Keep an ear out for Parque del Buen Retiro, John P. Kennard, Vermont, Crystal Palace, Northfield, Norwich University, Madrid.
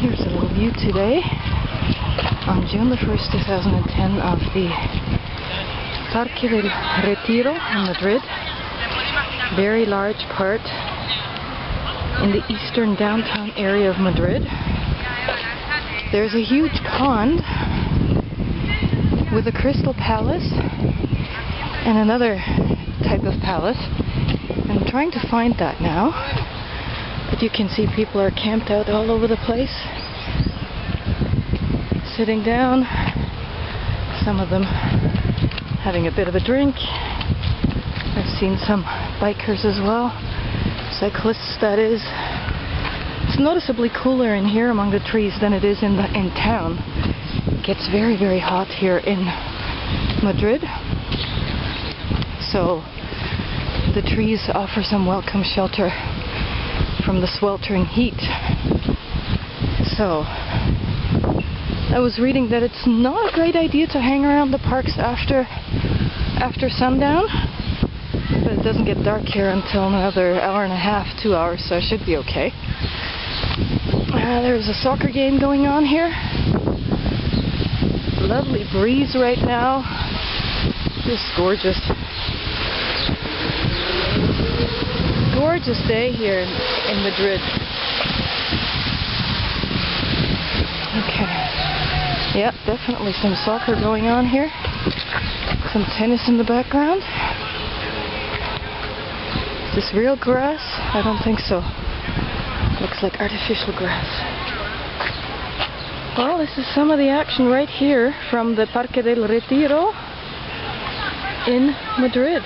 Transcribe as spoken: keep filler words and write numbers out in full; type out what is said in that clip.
Here's a little view today on June the first, two thousand ten of the Parque del Retiro in Madrid. Very large part in the eastern downtown area of Madrid. There's a huge pond with a crystal palace and another type of palace. I'm trying to find that now. But you can see people are camped out all over the place, sitting down, some of them having a bit of a drink. I've seen some bikers as well, cyclists that is. It's noticeably cooler in here among the trees than it is in, the, in town. It gets very, very hot here in Madrid. So the trees offer some welcome shelter from the sweltering heat. So I was reading that it's not a great idea to hang around the parks after after sundown, but it doesn't get dark here until another hour and a half, two hours, so I should be okay. Uh, there's a soccer game going on here. Lovely breeze right now. Just gorgeous. Gorgeous day here in Madrid. Okay. Yep, definitely some soccer going on here. Some tennis in the background. Is this real grass? I don't think so. Looks like artificial grass. Well, this is some of the action right here from the Parque del Retiro in Madrid.